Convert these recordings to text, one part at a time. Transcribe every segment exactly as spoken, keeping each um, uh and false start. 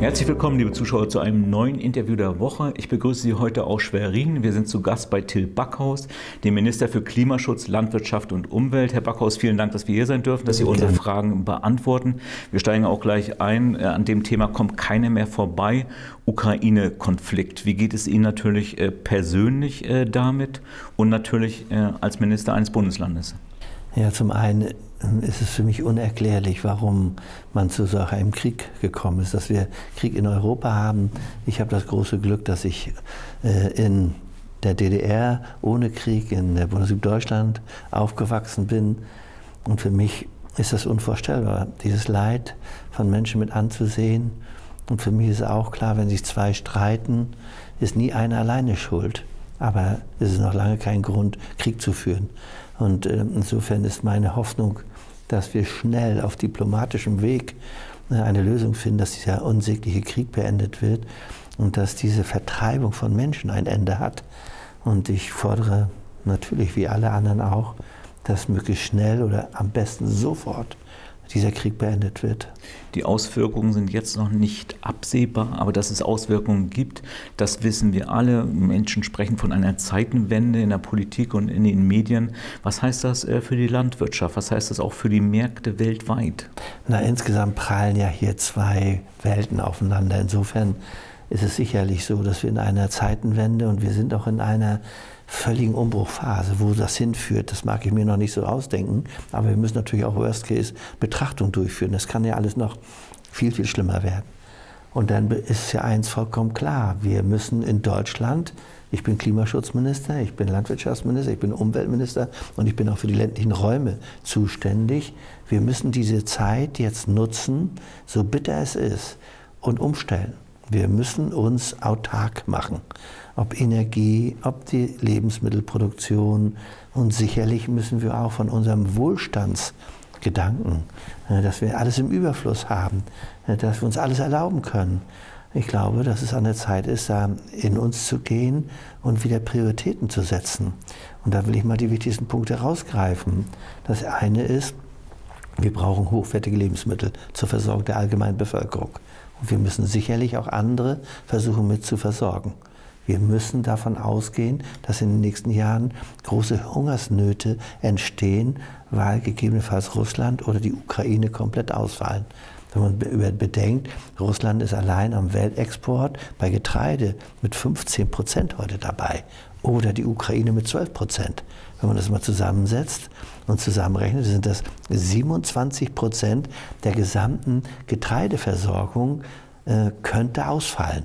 Herzlich willkommen, liebe Zuschauer, zu einem neuen Interview der Woche. Ich begrüße Sie heute aus Schwerin. Wir sind zu Gast bei Till Backhaus, dem Minister für Klimaschutz, Landwirtschaft und Umwelt. Herr Backhaus, vielen Dank, dass wir hier sein dürfen, dass Sie unsere Fragen beantworten. Wir steigen auch gleich ein. An dem Thema kommt keiner mehr vorbei. Ukraine-Konflikt. Wie geht es Ihnen natürlich persönlich damit und natürlich als Minister eines Bundeslandes? Ja, zum einen ist es für mich unerklärlich, warum man zu so einem Krieg gekommen ist, dass wir Krieg in Europa haben. Ich habe das große Glück, dass ich äh, in der D D R ohne Krieg in der Bundesrepublik Deutschland aufgewachsen bin. Und für mich ist das unvorstellbar, dieses Leid von Menschen mit anzusehen. Und für mich ist auch klar, wenn sich zwei streiten, ist nie einer alleine schuld. Aber es ist noch lange kein Grund, Krieg zu führen. Und insofern ist meine Hoffnung, dass wir schnell auf diplomatischem Weg eine Lösung finden, dass dieser unsägliche Krieg beendet wird und dass diese Vertreibung von Menschen ein Ende hat. Und ich fordere natürlich, wie alle anderen auch, dass möglichst schnell oder am besten sofort dieser Krieg beendet wird. Die Auswirkungen sind jetzt noch nicht absehbar, aber dass es Auswirkungen gibt, das wissen wir alle. Menschen sprechen von einer Zeitenwende in der Politik und in den Medien. Was heißt das für die Landwirtschaft? Was heißt das auch für die Märkte weltweit? Na, insgesamt prallen ja hier zwei Welten aufeinander. Insofern ist es sicherlich so, dass wir in einer Zeitenwende und wir sind auch in einer völligen Umbruchphase, wo das hinführt, das mag ich mir noch nicht so ausdenken, aber wir müssen natürlich auch Worst-Case-Betrachtung durchführen. Das kann ja alles noch viel, viel schlimmer werden. Und dann ist ja eins vollkommen klar, wir müssen in Deutschland, ich bin Klimaschutzminister, ich bin Landwirtschaftsminister, ich bin Umweltminister und ich bin auch für die ländlichen Räume zuständig, wir müssen diese Zeit jetzt nutzen, so bitter es ist, und umstellen. Wir müssen uns autark machen, ob Energie, ob die Lebensmittelproduktion, und sicherlich müssen wir auch von unserem Wohlstandsgedanken, dass wir alles im Überfluss haben, dass wir uns alles erlauben können. Ich glaube, dass es an der Zeit ist, da in uns zu gehen und wieder Prioritäten zu setzen. Und da will ich mal die wichtigsten Punkte rausgreifen. Das eine ist, wir brauchen hochwertige Lebensmittel zur Versorgung der allgemeinen Bevölkerung. Und wir müssen sicherlich auch andere versuchen mit zu versorgen. Wir müssen davon ausgehen, dass in den nächsten Jahren große Hungersnöte entstehen, weil gegebenenfalls Russland oder die Ukraine komplett ausfallen. Wenn man bedenkt, Russland ist allein am Weltexport bei Getreide mit fünfzehn Prozent heute dabei oder die Ukraine mit zwölf Prozent. Wenn man das mal zusammensetzt und zusammenrechnet, sind das siebenundzwanzig Prozent der gesamten Getreideversorgung äh, könnte ausfallen.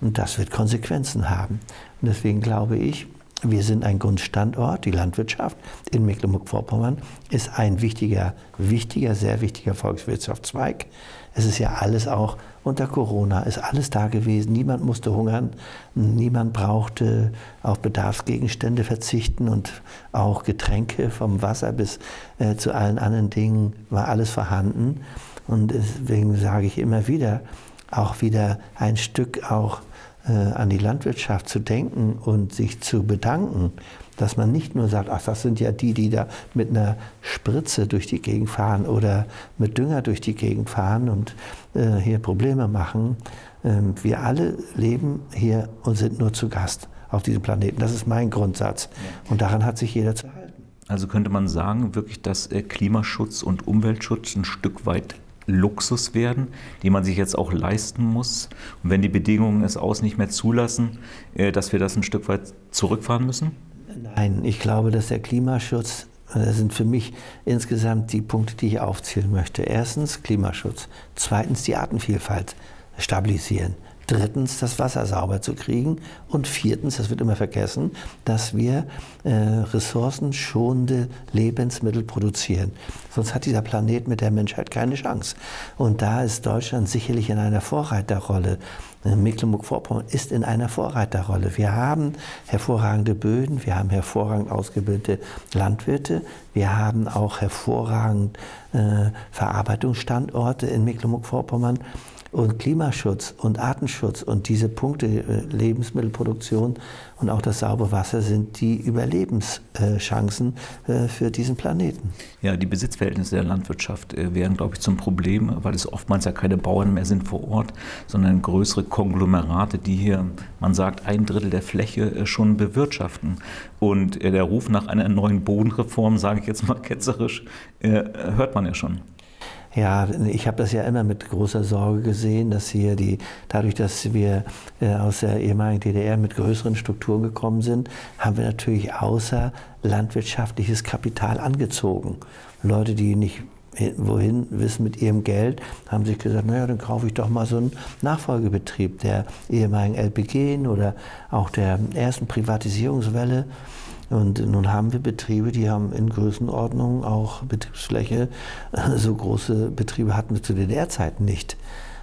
Und das wird Konsequenzen haben. Und deswegen glaube ich, wir sind ein Grundstandort, die Landwirtschaft in Mecklenburg-Vorpommern ist ein wichtiger, wichtiger, sehr wichtiger Volkswirtschaftszweig. Es ist ja alles auch unter Corona, ist alles da gewesen, niemand musste hungern, niemand brauchte auf Bedarfsgegenstände verzichten und auch Getränke vom Wasser bis äh, zu allen anderen Dingen war alles vorhanden. Und deswegen sage ich immer wieder, auch wieder ein Stück auch an die Landwirtschaft zu denken und sich zu bedanken, dass man nicht nur sagt, ach, das sind ja die, die da mit einer Spritze durch die Gegend fahren oder mit Dünger durch die Gegend fahren und äh, hier Probleme machen. Ähm, wir alle leben hier und sind nur zu Gast auf diesem Planeten. Das ist mein Grundsatz und daran hat sich jeder zu halten. Also könnte man sagen, wirklich, dass Klimaschutz und Umweltschutz ein Stück weit Luxus werden, die man sich jetzt auch leisten muss. Und wenn die Bedingungen es aus nicht mehr zulassen, dass wir das ein Stück weit zurückfahren müssen? Nein, ich glaube, dass der Klimaschutz, das sind für mich insgesamt die Punkte, die ich aufzählen möchte. Erstens Klimaschutz, zweitens die Artenvielfalt stabilisieren, drittens das Wasser sauber zu kriegen und viertens, das wird immer vergessen, dass wir äh, ressourcenschonende Lebensmittel produzieren. Sonst hat dieser Planet mit der Menschheit keine Chance. Und da ist Deutschland sicherlich in einer Vorreiterrolle. Mecklenburg-Vorpommern ist in einer Vorreiterrolle. Wir haben hervorragende Böden, wir haben hervorragend ausgebildete Landwirte, wir haben auch hervorragend äh, Verarbeitungsstandorte in Mecklenburg-Vorpommern. Und Klimaschutz und Artenschutz und diese Punkte, Lebensmittelproduktion und auch das saubere Wasser sind die Überlebenschancen für diesen Planeten. Ja, die Besitzverhältnisse der Landwirtschaft werden, glaube ich, zum Problem, weil es oftmals ja keine Bauern mehr sind vor Ort, sondern größere Konglomerate, die hier, man sagt, ein Drittel der Fläche schon bewirtschaften. Und der Ruf nach einer neuen Bodenreform, sage ich jetzt mal ketzerisch, hört man ja schon. Ja, ich habe das ja immer mit großer Sorge gesehen, dass hier die, dadurch, dass wir aus der ehemaligen D D R mit größeren Strukturen gekommen sind, haben wir natürlich außer landwirtschaftliches Kapital angezogen. Leute, die nicht wohin wissen mit ihrem Geld, haben sich gesagt, naja, dann kaufe ich doch mal so einen Nachfolgebetrieb der ehemaligen L P G oder auch der ersten Privatisierungswelle. Und nun haben wir Betriebe, die haben in Größenordnung auch Betriebsfläche. So große Betriebe hatten wir zu D D R-Zeiten nicht.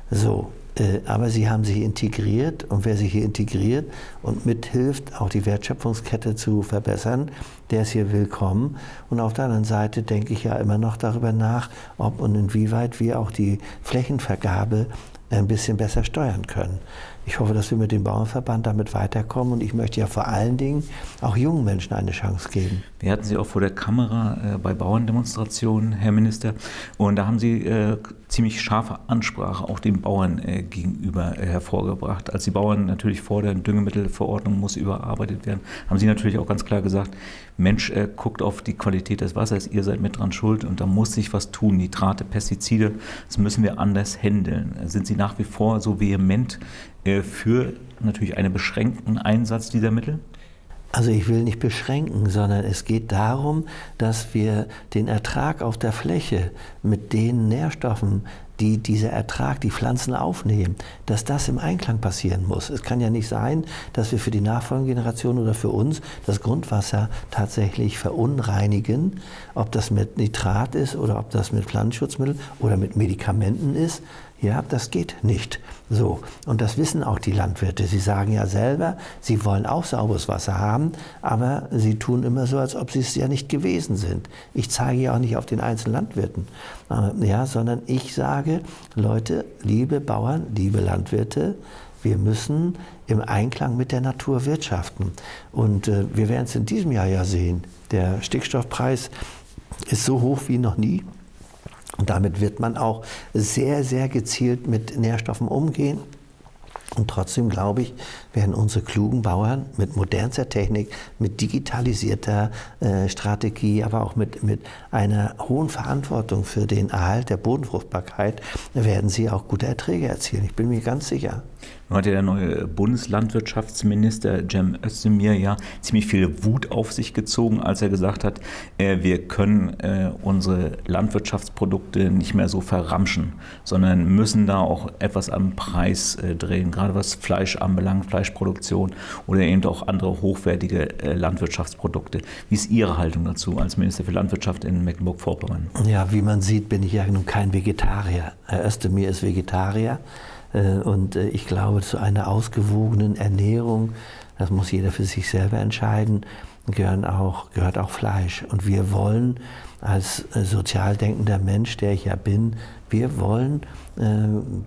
So, äh, aber sie haben sich integriert, und wer sich hier integriert und mithilft, auch die Wertschöpfungskette zu verbessern, der ist hier willkommen. Und auf der anderen Seite denke ich ja immer noch darüber nach, ob und inwieweit wir auch die Flächenvergabe ein bisschen besser steuern können. Ich hoffe, dass wir mit dem Bauernverband damit weiterkommen, und ich möchte ja vor allen Dingen auch jungen Menschen eine Chance geben. Wir hatten Sie auch vor der Kamera äh, bei Bauerndemonstrationen, Herr Minister, und da haben Sie äh, ziemlich scharfe Ansprache auch den Bauern äh, gegenüber äh, hervorgebracht. Als die Bauern natürlich fordern, Düngemittelverordnung muss überarbeitet werden, haben Sie natürlich auch ganz klar gesagt, Mensch, äh, guckt auf die Qualität des Wassers, ihr seid mit dran schuld und da muss sich was tun. Nitrate, Pestizide, das müssen wir anders handeln. Sind Sie nach wie vor so vehement für natürlich einen beschränkten Einsatz dieser Mittel? Also ich will nicht beschränken, sondern es geht darum, dass wir den Ertrag auf der Fläche mit den Nährstoffen, die dieser Ertrag, die Pflanzen aufnehmen, dass das im Einklang passieren muss. Es kann ja nicht sein, dass wir für die nachfolgende Generation oder für uns das Grundwasser tatsächlich verunreinigen, ob das mit Nitrat ist oder ob das mit Pflanzenschutzmitteln oder mit Medikamenten ist. Ja, das geht nicht. So. Und das wissen auch die Landwirte. Sie sagen ja selber, sie wollen auch sauberes Wasser haben, aber sie tun immer so, als ob sie es ja nicht gewesen sind. Ich zeige ja auch nicht auf den einzelnen Landwirten, ja, sondern ich sage, Leute, liebe Bauern, liebe Landwirte, wir müssen im Einklang mit der Natur wirtschaften. Und äh, wir werden es in diesem Jahr ja sehen. Der Stickstoffpreis ist so hoch wie noch nie. Und damit wird man auch sehr, sehr gezielt mit Nährstoffen umgehen. Und trotzdem, glaube ich, werden unsere klugen Bauern mit modernster Technik, mit digitalisierter äh, Strategie, aber auch mit, mit einer hohen Verantwortung für den Erhalt der Bodenfruchtbarkeit, werden sie auch gute Erträge erzielen. Ich bin mir ganz sicher. Nun hat ja der neue Bundeslandwirtschaftsminister Cem Özdemir ja ziemlich viel Wut auf sich gezogen, als er gesagt hat, äh, wir können äh, unsere Landwirtschaftsprodukte nicht mehr so verramschen, sondern müssen da auch etwas am Preis äh, drehen, gerade was Fleisch anbelangt, Fleischproduktion oder eben auch andere hochwertige äh, Landwirtschaftsprodukte. Wie ist Ihre Haltung dazu als Minister für Landwirtschaft in Mecklenburg-Vorpommern? Ja, wie man sieht, bin ich ja nun kein Vegetarier. Herr Özdemir ist Vegetarier. Und ich glaube, zu einer ausgewogenen Ernährung, das muss jeder für sich selber entscheiden, gehören auch, gehört auch Fleisch. Und wir wollen als sozial denkender Mensch, der ich ja bin, wir wollen äh,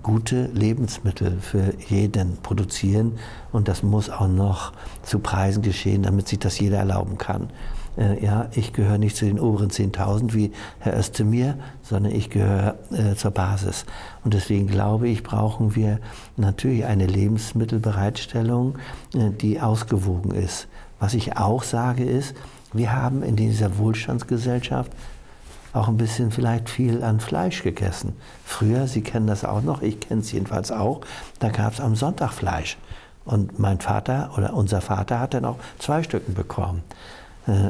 gute Lebensmittel für jeden produzieren. Und das muss auch noch zu Preisen geschehen, damit sich das jeder erlauben kann. Äh, ja, ich gehöre nicht zu den oberen zehntausend wie Herr Özdemir, sondern ich gehöre äh, zur Basis. Und deswegen glaube ich, brauchen wir natürlich eine Lebensmittelbereitstellung, äh, die ausgewogen ist. Was ich auch sage ist, wir haben in dieser Wohlstandsgesellschaft auch ein bisschen vielleicht viel an Fleisch gegessen. Früher, Sie kennen das auch noch, ich kenne es jedenfalls auch, da gab es am Sonntag Fleisch. Und mein Vater oder unser Vater hat dann auch zwei Stücken bekommen.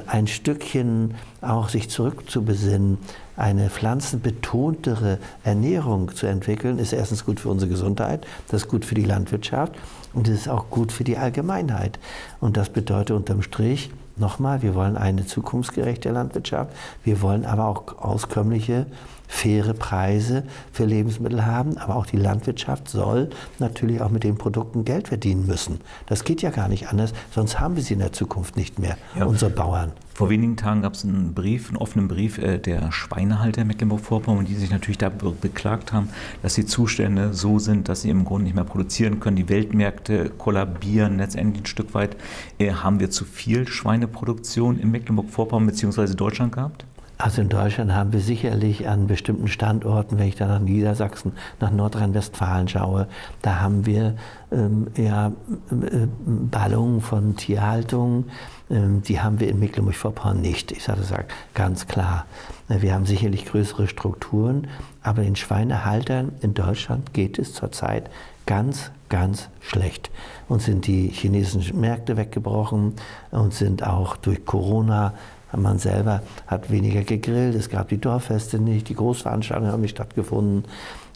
Ein Stückchen auch sich zurückzubesinnen, eine pflanzenbetontere Ernährung zu entwickeln, ist erstens gut für unsere Gesundheit, das ist gut für die Landwirtschaft und das ist auch gut für die Allgemeinheit. Und das bedeutet unterm Strich, nochmal, wir wollen eine zukunftsgerechte Landwirtschaft, wir wollen aber auch auskömmliche, faire Preise für Lebensmittel haben, aber auch die Landwirtschaft soll natürlich auch mit den Produkten Geld verdienen müssen. Das geht ja gar nicht anders, sonst haben wir sie in der Zukunft nicht mehr, ja, unsere Bauern. Vor wenigen Tagen gab es einen Brief, einen offenen Brief äh, der Schweinehalter Mecklenburg-Vorpommern, die sich natürlich da be beklagt haben, dass die Zustände so sind, dass sie im Grunde nicht mehr produzieren können. Die Weltmärkte kollabieren letztendlich ein Stück weit. Äh, haben wir zu viel Schweineproduktion in Mecklenburg-Vorpommern bzw. Deutschland gehabt? Also in Deutschland haben wir sicherlich an bestimmten Standorten, wenn ich da nach Niedersachsen, nach Nordrhein-Westfalen schaue, da haben wir ähm, ja, äh, Ballungen von Tierhaltung, ähm, die haben wir in Mecklenburg-Vorpommern nicht. Ich sage das ganz klar. Wir haben sicherlich größere Strukturen, aber den Schweinehaltern in Deutschland geht es zurzeit ganz, ganz schlecht. Uns sind die chinesischen Märkte weggebrochen und sind auch durch Corona. Man selber hat weniger gegrillt, es gab die Dorffeste nicht, die Großveranstaltungen haben nicht stattgefunden.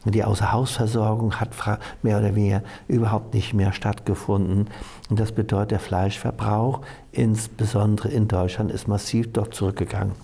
Die Außerhausversorgung hat mehr oder weniger überhaupt nicht mehr stattgefunden. Und das bedeutet, der Fleischverbrauch, insbesondere in Deutschland, ist massiv dort zurückgegangen.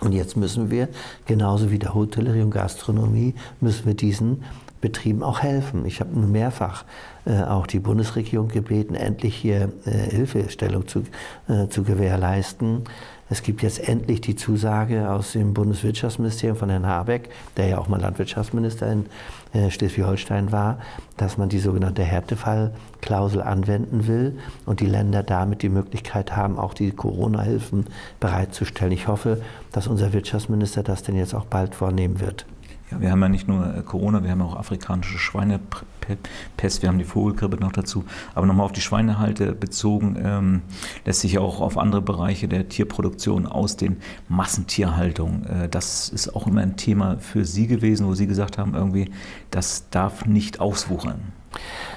Und jetzt müssen wir, genauso wie der Hotellerie und Gastronomie, müssen wir diesen Betrieben auch helfen. Ich habe mehrfach äh, auch die Bundesregierung gebeten, endlich hier äh, Hilfestellung zu, äh, zu gewährleisten. Es gibt jetzt endlich die Zusage aus dem Bundeswirtschaftsministerium von Herrn Habeck, der ja auch mal Landwirtschaftsminister in äh, Schleswig-Holstein war, dass man die sogenannte Härtefallklausel anwenden will und die Länder damit die Möglichkeit haben, auch die Corona-Hilfen bereitzustellen. Ich hoffe, dass unser Wirtschaftsminister das denn jetzt auch bald vornehmen wird. Ja, wir haben ja nicht nur Corona, wir haben auch afrikanische Schweinepest, wir haben die Vogelgrippe noch dazu. Aber nochmal auf die Schweinehalte bezogen, ähm, lässt sich ja auch auf andere Bereiche der Tierproduktion aus den Massentierhaltung. Äh, das ist auch immer ein Thema für Sie gewesen, wo Sie gesagt haben, irgendwie, das darf nicht auswuchern.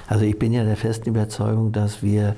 Also ich bin ja der festen Überzeugung, dass wir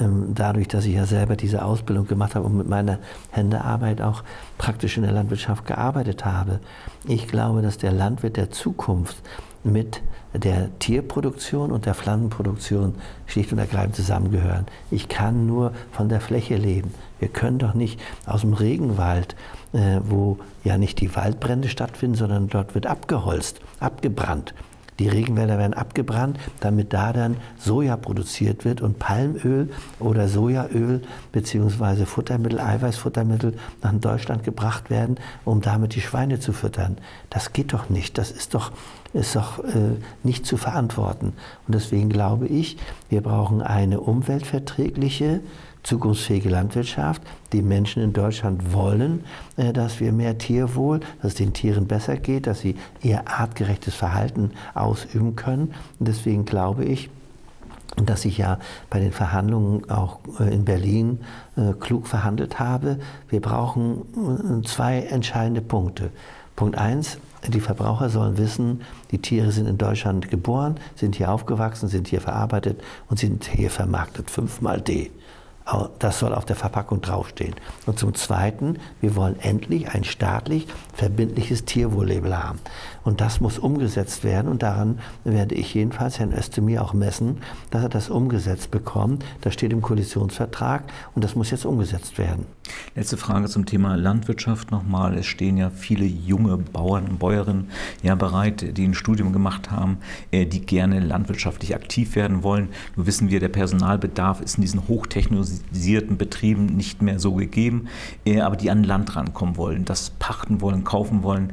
dadurch, dass ich ja selber diese Ausbildung gemacht habe und mit meiner Händearbeit auch praktisch in der Landwirtschaft gearbeitet habe, ich glaube, dass der Landwirt der Zukunft mit der Tierproduktion und der Pflanzenproduktion schlicht und ergreifend zusammengehören. Ich kann nur von der Fläche leben. Wir können doch nicht aus dem Regenwald, äh, wo ja nicht die Waldbrände stattfinden, sondern dort wird abgeholzt, abgebrannt. Die Regenwälder werden abgebrannt, damit da dann Soja produziert wird und Palmöl oder Sojaöl bzw. Futtermittel, Eiweißfuttermittel nach Deutschland gebracht werden, um damit die Schweine zu füttern. Das geht doch nicht. Das ist doch, ist doch äh, nicht zu verantworten. Und deswegen glaube ich, wir brauchen eine umweltverträgliche, zukunftsfähige Landwirtschaft. Die Menschen in Deutschland wollen, dass wir mehr Tierwohl, dass es den Tieren besser geht, dass sie ihr artgerechtes Verhalten ausüben können. Und deswegen glaube ich, dass ich ja bei den Verhandlungen auch in Berlin klug verhandelt habe. Wir brauchen zwei entscheidende Punkte. Punkt eins. Die Verbraucher sollen wissen, die Tiere sind in Deutschland geboren, sind hier aufgewachsen, sind hier verarbeitet und sind hier vermarktet. Fünfmal D. Das soll auf der Verpackung draufstehen. Und zum Zweiten, wir wollen endlich ein staatlich verbindliches Tierwohl-Label haben. Und das muss umgesetzt werden. Und daran werde ich jedenfalls Herrn Özdemir auch messen, dass er das umgesetzt bekommt. Das steht im Koalitionsvertrag und das muss jetzt umgesetzt werden. Letzte Frage zum Thema Landwirtschaft nochmal. Es stehen ja viele junge Bauern und Bäuerinnen ja bereit, die ein Studium gemacht haben, die gerne landwirtschaftlich aktiv werden wollen. Nur wissen wir, der Personalbedarf ist in diesen hochtechnologischen Betrieben nicht mehr so gegeben, aber die an Land rankommen wollen, das pachten wollen, kaufen wollen.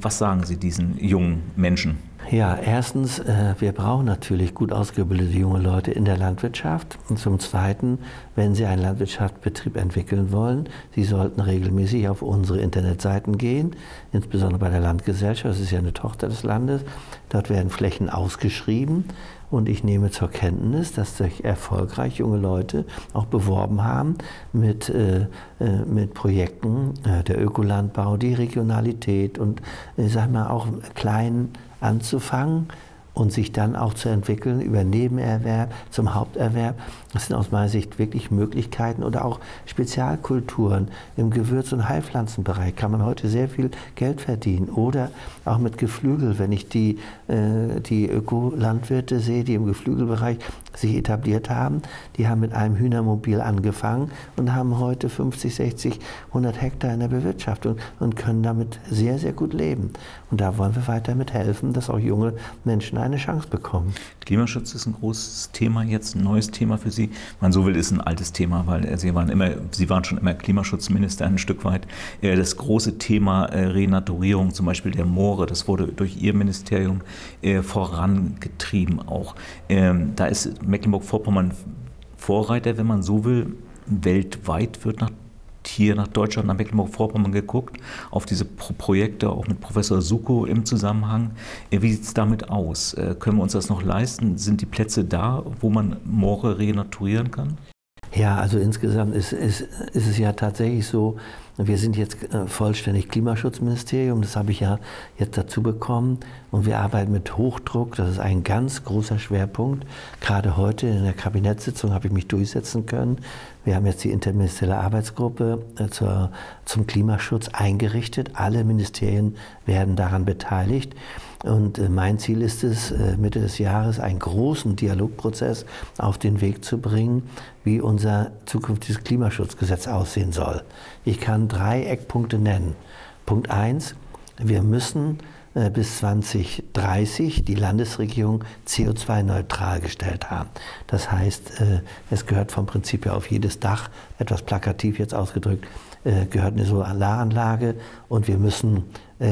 Was sagen Sie diesen jungen Menschen? Ja, erstens, wir brauchen natürlich gut ausgebildete junge Leute in der Landwirtschaft. Und zum Zweiten, wenn Sie einen Landwirtschaftsbetrieb entwickeln wollen, Sie sollten regelmäßig auf unsere Internetseiten gehen, insbesondere bei der Landgesellschaft, das ist ja eine Tochter des Landes. Dort werden Flächen ausgeschrieben. Und ich nehme zur Kenntnis, dass sich erfolgreich junge Leute auch beworben haben mit, äh, mit Projekten, äh, der Ökolandbau, die Regionalität und ich sag mal auch klein anzufangen und sich dann auch zu entwickeln über Nebenerwerb zum Haupterwerb. Das sind aus meiner Sicht wirklich Möglichkeiten oder auch Spezialkulturen. Im Gewürz- und Heilpflanzenbereich kann man heute sehr viel Geld verdienen oder auch mit Geflügel. Wenn ich die, äh, die Ökolandwirte sehe, die im Geflügelbereich sich etabliert haben, die haben mit einem Hühnermobil angefangen und haben heute fünfzig, sechzig, hundert Hektar in der Bewirtschaftung und können damit sehr, sehr gut leben. Und da wollen wir weiter mithelfen, dass auch junge Menschen eine Chance bekommen. Klimaschutz ist ein großes Thema jetzt, ein neues Thema für Sie. Wenn man so will, ist ein altes Thema, weil Sie waren, immer, Sie waren schon immer Klimaschutzminister ein Stück weit. Das große Thema Renaturierung, zum Beispiel der Moore, das wurde durch Ihr Ministerium vorangetrieben auch. Da ist Mecklenburg-Vorpommern Vorreiter, wenn man so will. Weltweit wird nach hier nach Deutschland, nach Mecklenburg-Vorpommern geguckt, auf diese Pro Projekte, auch mit Professor Succow im Zusammenhang. Wie sieht es damit aus? Können wir uns das noch leisten? Sind die Plätze da, wo man Moore renaturieren kann? Ja, also insgesamt ist, ist, ist es ja tatsächlich so, wir sind jetzt vollständig Klimaschutzministerium, das habe ich ja jetzt dazu bekommen. Und wir arbeiten mit Hochdruck, das ist ein ganz großer Schwerpunkt. Gerade heute in der Kabinettssitzung habe ich mich durchsetzen können. Wir haben jetzt die interministerielle Arbeitsgruppe zur, zum Klimaschutz eingerichtet. Alle Ministerien werden daran beteiligt. Und mein Ziel ist es, Mitte des Jahres einen großen Dialogprozess auf den Weg zu bringen, wie unser zukünftiges Klimaschutzgesetz aussehen soll. Ich kann drei Eckpunkte nennen. Punkt eins, wir müssen bis zwanzig dreißig die Landesregierung C O zwei neutral gestellt haben. Das heißt, es gehört vom Prinzip her auf jedes Dach, etwas plakativ jetzt ausgedrückt, gehört eine Solaranlage, und wir müssen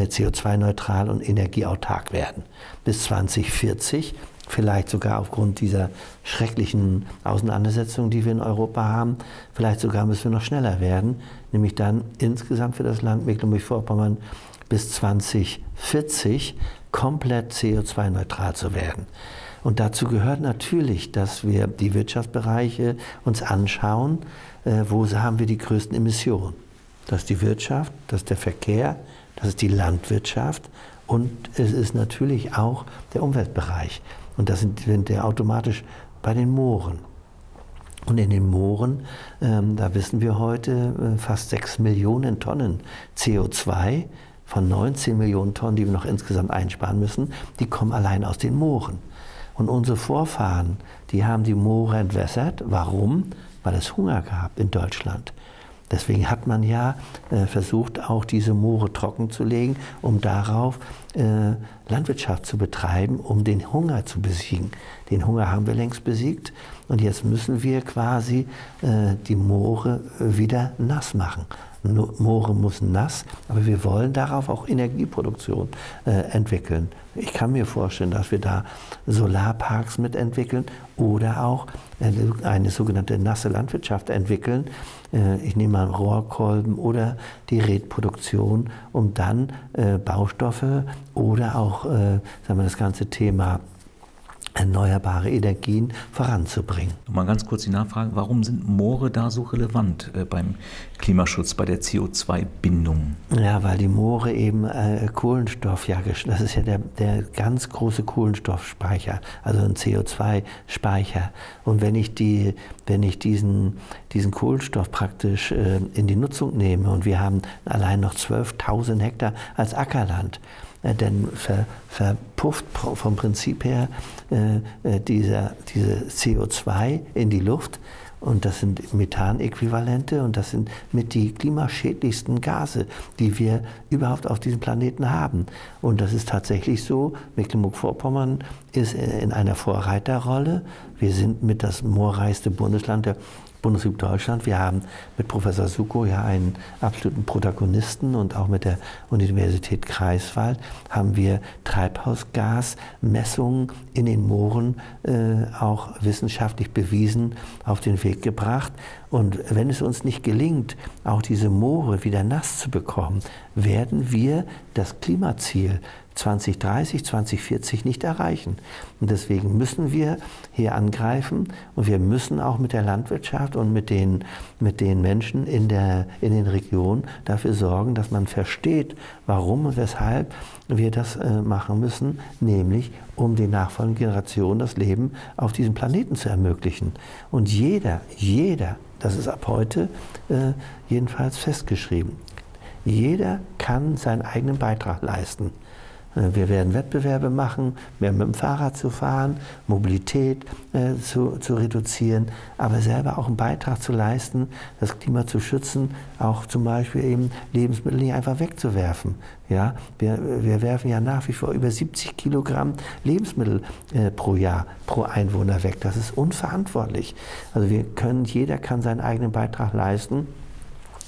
C O zwei neutral und energieautark werden. Bis zwanzig vierzig, vielleicht sogar aufgrund dieser schrecklichen Auseinandersetzungen, die wir in Europa haben, vielleicht sogar müssen wir noch schneller werden, nämlich dann insgesamt für das Land Mecklenburg-Vorpommern bis zwanzig vierzig komplett C O zwei neutral zu werden. Und dazu gehört natürlich, dass wir die Wirtschaftsbereiche uns anschauen, wo haben wir die größten Emissionen. Das ist die Wirtschaft, das ist der Verkehr, das ist die Landwirtschaft und es ist natürlich auch der Umweltbereich. Und das sind wir automatisch bei den Mooren. Und in den Mooren, ähm, da wissen wir heute, äh, fast sechs Millionen Tonnen C O zwei von neunzehn Millionen Tonnen, die wir noch insgesamt einsparen müssen, die kommen allein aus den Mooren. Und unsere Vorfahren, die haben die Moore entwässert. Warum? Weil es Hunger gab in Deutschland. Deswegen hat man ja äh, versucht, auch diese Moore trocken zu legen, um darauf äh, Landwirtschaft zu betreiben, um den Hunger zu besiegen. Den Hunger haben wir längst besiegt und jetzt müssen wir quasi äh, die Moore wieder nass machen. No, Moore müssen nass, aber wir wollen darauf auch Energieproduktion äh, entwickeln. Ich kann mir vorstellen, dass wir da Solarparks mitentwickeln oder auch äh, eine sogenannte nasse Landwirtschaft entwickeln. Äh, ich nehme mal Rohrkolben oder die Redproduktion, um dann äh, Baustoffe oder auch äh, sagen wir, das ganze Thema erneuerbare Energien voranzubringen. Mal ganz kurz die Nachfrage, warum sind Moore da so relevant äh, beim Klimaschutz, bei der C O zwei Bindung? Ja, weil die Moore eben äh, Kohlenstoff, ja, das ist ja der, der ganz große Kohlenstoffspeicher, also ein C O zwei Speicher. Und wenn ich, die, wenn ich diesen, diesen Kohlenstoff praktisch äh, in die Nutzung nehme, und wir haben allein noch zwölftausend Hektar als Ackerland, denn ver, verpufft vom Prinzip her äh, dieser, diese C O zwei in die Luft. Und das sind Methanäquivalente und das sind mit die klimaschädlichsten Gase, die wir überhaupt auf diesem Planeten haben. Und das ist tatsächlich so, Mecklenburg-Vorpommern ist in einer Vorreiterrolle. Wir sind mit das moorreichste Bundesland der Bundesrepublik Deutschland. Wir haben mit Professor Succow ja einen absoluten Protagonisten, und auch mit der Universität Greifswald haben wir Treibhausgasmessungen in den Mooren äh, auch wissenschaftlich bewiesen auf den Weg gebracht. Und wenn es uns nicht gelingt, auch diese Moore wieder nass zu bekommen, werden wir das Klimaziel zwanzig dreißig, zwanzig vierzig nicht erreichen. Und deswegen müssen wir hier angreifen und wir müssen auch mit der Landwirtschaft und mit den, mit den Menschen in, der, in den Regionen dafür sorgen, dass man versteht, warum und weshalb wir das äh, machen müssen, nämlich um den nachfolgenden Generationen das Leben auf diesem Planeten zu ermöglichen. Und jeder, jeder, das ist ab heute äh, jedenfalls festgeschrieben, jeder kann seinen eigenen Beitrag leisten. Wir werden Wettbewerbe machen, mehr mit dem Fahrrad zu fahren, Mobilität äh, zu, zu reduzieren, aber selber auch einen Beitrag zu leisten, das Klima zu schützen, auch zum Beispiel eben Lebensmittel nicht einfach wegzuwerfen. Ja? Wir, wir werfen ja nach wie vor über siebzig Kilogramm Lebensmittel äh, pro Jahr, pro Einwohner weg. Das ist unverantwortlich. Also wir können, jeder kann seinen eigenen Beitrag leisten.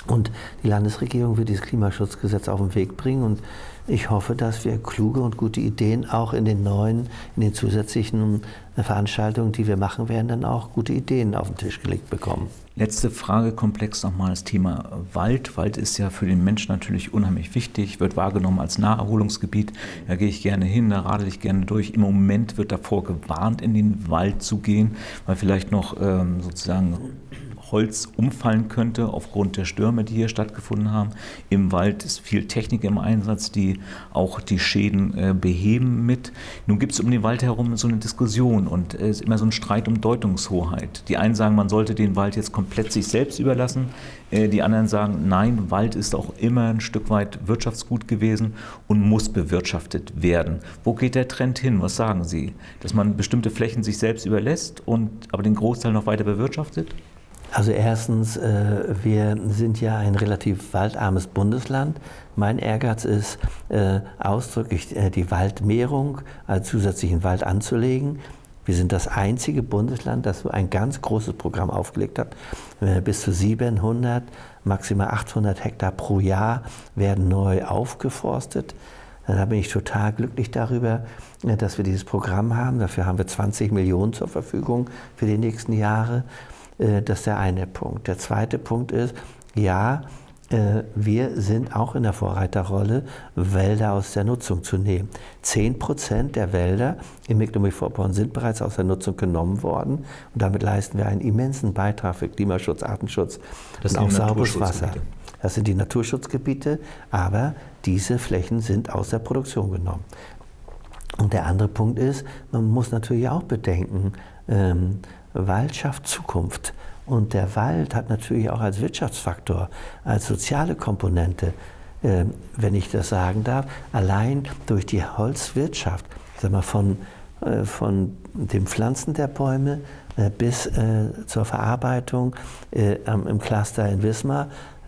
Und die Landesregierung wird dieses Klimaschutzgesetz auf den Weg bringen und ich hoffe, dass wir kluge und gute Ideen auch in den neuen, in den zusätzlichen Veranstaltungen, die wir machen werden, dann auch gute Ideen auf den Tisch gelegt bekommen. Letzte Frage, komplex nochmal das Thema Wald. Wald ist ja für den Menschen natürlich unheimlich wichtig, wird wahrgenommen als Naherholungsgebiet. Da gehe ich gerne hin, da radel ich gerne durch. Im Moment wird davor gewarnt, in den Wald zu gehen, weil vielleicht noch ähm, sozusagen Holz umfallen könnte aufgrund der Stürme, die hier stattgefunden haben. Im Wald ist viel Technik im Einsatz, die auch die Schäden äh, beheben mit. Nun gibt es um den Wald herum so eine Diskussion und es äh, ist immer so ein Streit um Deutungshoheit. Die einen sagen, man sollte den Wald jetzt komplett sich selbst überlassen. Äh, die anderen sagen, nein, Wald ist auch immer ein Stück weit Wirtschaftsgut gewesen und muss bewirtschaftet werden. Wo geht der Trend hin? Was sagen Sie? Dass man bestimmte Flächen sich selbst überlässt und aber den Großteil noch weiter bewirtschaftet? Also erstens, wir sind ja ein relativ waldarmes Bundesland. Mein Ehrgeiz ist, ausdrücklich die Waldmehrung als zusätzlichen Wald anzulegen. Wir sind das einzige Bundesland, das so ein ganz großes Programm aufgelegt hat. Bis zu siebenhundert, maximal achthundert Hektar pro Jahr werden neu aufgeforstet. Da bin ich total glücklich darüber, dass wir dieses Programm haben. Dafür haben wir zwanzig Millionen zur Verfügung für die nächsten Jahre. Das ist der eine Punkt. Der zweite Punkt ist, ja, wir sind auch in der Vorreiterrolle, Wälder aus der Nutzung zu nehmen. Zehn Prozent der Wälder in Mecklenburg-Vorpommern sind bereits aus der Nutzung genommen worden. Und damit leisten wir einen immensen Beitrag für Klimaschutz, Artenschutz und auch sauberes Wasser. Das sind die Naturschutzgebiete, aber diese Flächen sind aus der Produktion genommen. Und der andere Punkt ist, man muss natürlich auch bedenken, ähm, Wald schafft Zukunft. Und der Wald hat natürlich auch als Wirtschaftsfaktor, als soziale Komponente, äh, wenn ich das sagen darf, allein durch die Holzwirtschaft, ich sag mal, von, äh, von dem Pflanzen der Bäume äh, bis äh, zur Verarbeitung äh, im Cluster in Wismar,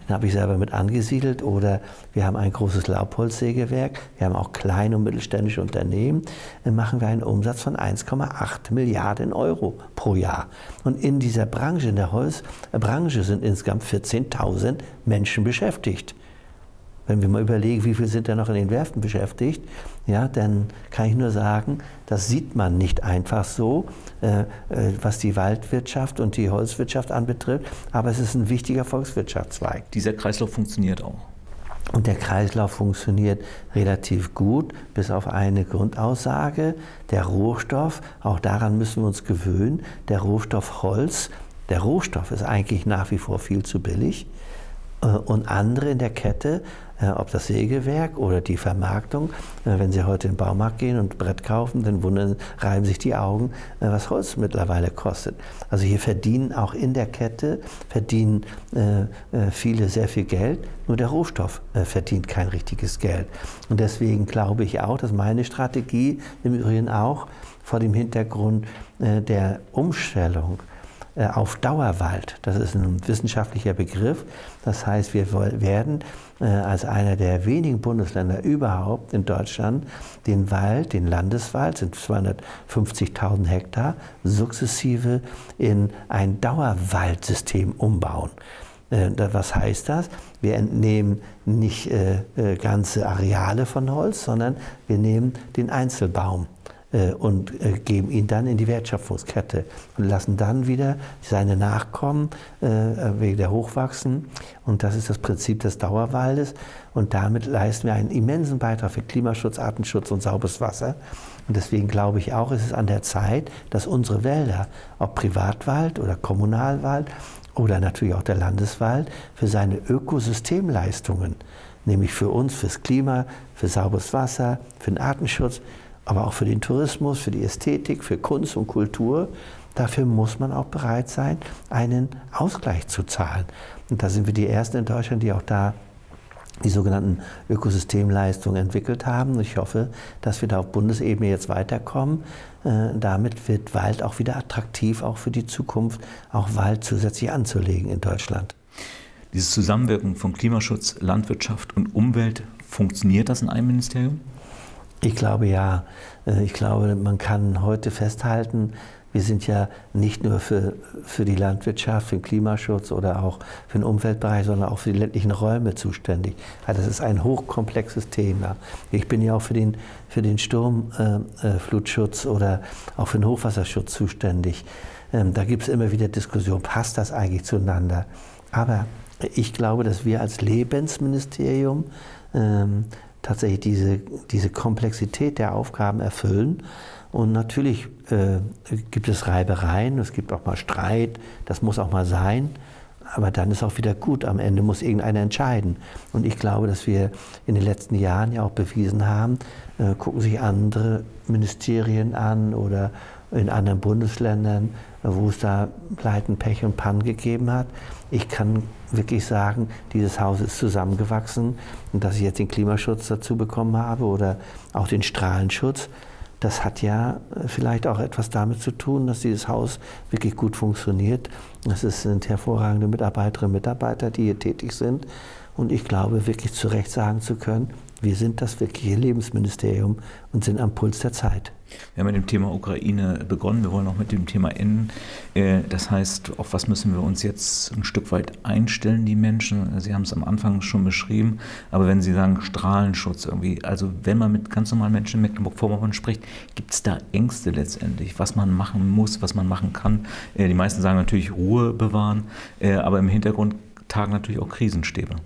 den habe ich selber mit angesiedelt, oder wir haben ein großes Laubholzsägewerk, wir haben auch kleine und mittelständische Unternehmen, dann machen wir einen Umsatz von eins Komma acht Milliarden Euro pro Jahr. Und in dieser Branche, in der Holzbranche, sind insgesamt vierzehntausend Menschen beschäftigt. Wenn wir mal überlegen, wie viel sind da noch in den Werften beschäftigt, ja, dann kann ich nur sagen, das sieht man nicht einfach so, äh, was die Waldwirtschaft und die Holzwirtschaft anbetrifft, aber es ist ein wichtiger Volkswirtschaftszweig. Dieser Kreislauf funktioniert auch. Und der Kreislauf funktioniert relativ gut, bis auf eine Grundaussage. Der Rohstoff, auch daran müssen wir uns gewöhnen, der Rohstoff Holz, der Rohstoff ist eigentlich nach wie vor viel zu billig. Und andere in der Kette, ob das Sägewerk oder die Vermarktung, wenn Sie heute in den Baumarkt gehen und ein Brett kaufen, dann wundern, reiben sich die Augen, was Holz mittlerweile kostet. Also hier verdienen auch in der Kette, verdienen viele sehr viel Geld, nur der Rohstoff verdient kein richtiges Geld. Und deswegen glaube ich auch, dass meine Strategie im Übrigen auch vor dem Hintergrund der Umstellung auf Dauerwald, das ist ein wissenschaftlicher Begriff, das heißt, wir werden als einer der wenigen Bundesländer überhaupt in Deutschland den Wald, den Landeswald, sind zweihundertfünfzigtausend Hektar, sukzessive in ein Dauerwaldsystem umbauen. Was heißt das? Wir entnehmen nicht ganze Areale von Holz, sondern wir nehmen den Einzelbaum und geben ihn dann in die Wertschöpfungskette und lassen dann wieder seine Nachkommen wieder hochwachsen. Und das ist das Prinzip des Dauerwaldes. Und damit leisten wir einen immensen Beitrag für Klimaschutz, Artenschutz und sauberes Wasser. Und deswegen glaube ich auch, es ist an der Zeit, dass unsere Wälder, ob Privatwald oder Kommunalwald oder natürlich auch der Landeswald, für seine Ökosystemleistungen, nämlich für uns, fürs Klima, für sauberes Wasser, für den Artenschutz, aber auch für den Tourismus, für die Ästhetik, für Kunst und Kultur, dafür muss man auch bereit sein, einen Ausgleich zu zahlen. Und da sind wir die Ersten in Deutschland, die auch da die sogenannten Ökosystemleistungen entwickelt haben. Ich hoffe, dass wir da auf Bundesebene jetzt weiterkommen. Äh, damit wird Wald auch wieder attraktiv, auch für die Zukunft, auch Wald zusätzlich anzulegen in Deutschland. Diese Zusammenwirkung von Klimaschutz, Landwirtschaft und Umwelt, funktioniert das in einem Ministerium? Ich glaube ja. Ich glaube, man kann heute festhalten, wir sind ja nicht nur für, für die Landwirtschaft, für den Klimaschutz oder auch für den Umweltbereich, sondern auch für die ländlichen Räume zuständig. Also das ist ein hochkomplexes Thema. Ich bin ja auch für den, für den Sturmflutschutz äh, oder auch für den Hochwasserschutz zuständig. Ähm, da gibt es immer wieder Diskussionen, passt das eigentlich zueinander? Aber ich glaube, dass wir als Lebensministerium ähm, tatsächlich diese, diese Komplexität der Aufgaben erfüllen. Und natürlich äh, gibt es Reibereien, es gibt auch mal Streit, das muss auch mal sein, aber dann ist auch wieder gut, am Ende muss irgendeiner entscheiden. Und ich glaube, dass wir in den letzten Jahren ja auch bewiesen haben, äh, gucken sich andere Ministerien an oder in anderen Bundesländern, wo es da Pleiten, Pech und Pannen gegeben hat. Ich kann wirklich sagen, dieses Haus ist zusammengewachsen, und dass ich jetzt den Klimaschutz dazu bekommen habe oder auch den Strahlenschutz, das hat ja vielleicht auch etwas damit zu tun, dass dieses Haus wirklich gut funktioniert. Es sind hervorragende Mitarbeiterinnen und Mitarbeiter, die hier tätig sind. Und ich glaube, wirklich zu Recht sagen zu können, wir sind das wirkliche Lebensministerium und sind am Puls der Zeit. Wir haben mit dem Thema Ukraine begonnen, wir wollen auch mit dem Thema enden. Das heißt, auf was müssen wir uns jetzt ein Stück weit einstellen, die Menschen? Sie haben es am Anfang schon beschrieben, aber wenn Sie sagen Strahlenschutz irgendwie, also wenn man mit ganz normalen Menschen in Mecklenburg-Vorpommern spricht, gibt es da Ängste letztendlich, was man machen muss, was man machen kann? Die meisten sagen natürlich Ruhe bewahren, aber im Hintergrund tagen natürlich auch Krisenstäbe.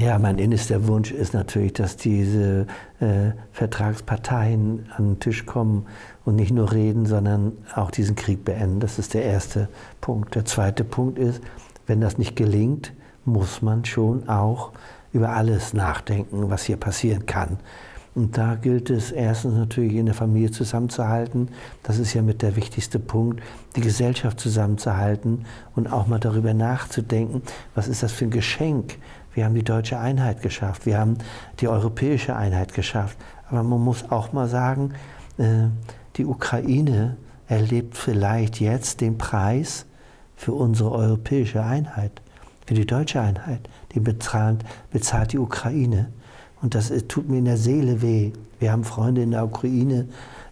Ja, mein innerster Wunsch ist natürlich, dass diese äh, Vertragsparteien an den Tisch kommen und nicht nur reden, sondern auch diesen Krieg beenden. Das ist der erste Punkt. Der zweite Punkt ist, wenn das nicht gelingt, muss man schon auch über alles nachdenken, was hier passieren kann. Und da gilt es erstens natürlich, in der Familie zusammenzuhalten. Das ist ja mit der wichtigste Punkt, die Gesellschaft zusammenzuhalten und auch mal darüber nachzudenken, was ist das für ein Geschenk? Wir haben die deutsche Einheit geschafft, wir haben die europäische Einheit geschafft. Aber man muss auch mal sagen, die Ukraine erlebt vielleicht jetzt den Preis für unsere europäische Einheit, für die deutsche Einheit. Den bezahlt, bezahlt die Ukraine. Und das tut mir in der Seele weh. Wir haben Freunde in der Ukraine,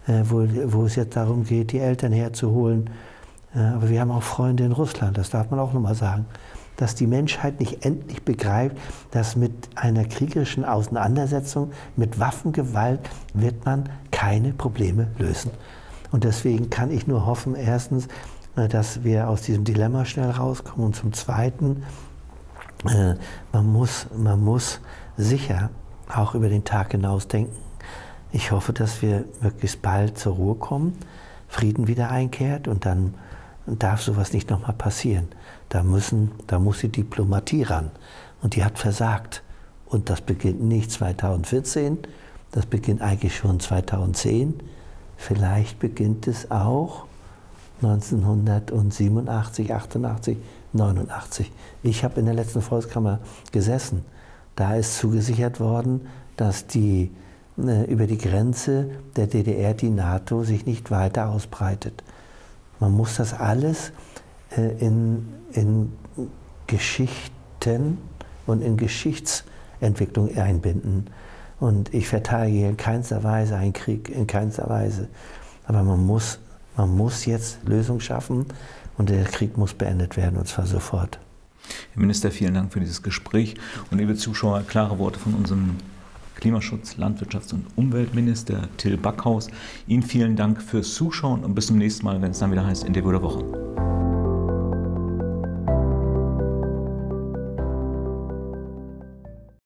wo, wo es jetzt darum geht, die Eltern herzuholen. Aber wir haben auch Freunde in Russland, das darf man auch nochmal sagen. Dass die Menschheit nicht endlich begreift, dass mit einer kriegerischen Auseinandersetzung, mit Waffengewalt, wird man keine Probleme lösen. Und deswegen kann ich nur hoffen, erstens, dass wir aus diesem Dilemma schnell rauskommen, und zum Zweiten, man muss, man muss sicher auch über den Tag hinaus denken. Ich hoffe, dass wir möglichst bald zur Ruhe kommen, Frieden wieder einkehrt, und dann darf sowas nicht nochmal passieren. Da müssen, da muss die Diplomatie ran. Und die hat versagt. Und das beginnt nicht zweitausendvierzehn, das beginnt eigentlich schon zweitausendzehn. Vielleicht beginnt es auch neunzehnhundertsiebenundachtzig, achtundachtzig, neunundachtzig. Ich habe in der letzten Volkskammer gesessen. Da ist zugesichert worden, dass die, äh, über die Grenze der D D R die NATO sich nicht weiter ausbreitet. Man muss das alles in, in Geschichten und in Geschichtsentwicklung einbinden. Und ich verteidige in keinster Weise einen Krieg, in keinster Weise. Aber man muss, man muss jetzt Lösungen schaffen, und der Krieg muss beendet werden, und zwar sofort. Herr Minister, vielen Dank für dieses Gespräch. Und liebe Zuschauer, klare Worte von unserem Klimaschutz-, Landwirtschafts- und Umweltminister Till Backhaus. Ihnen vielen Dank fürs Zuschauen und bis zum nächsten Mal, wenn es dann wieder heißt Interview der Woche.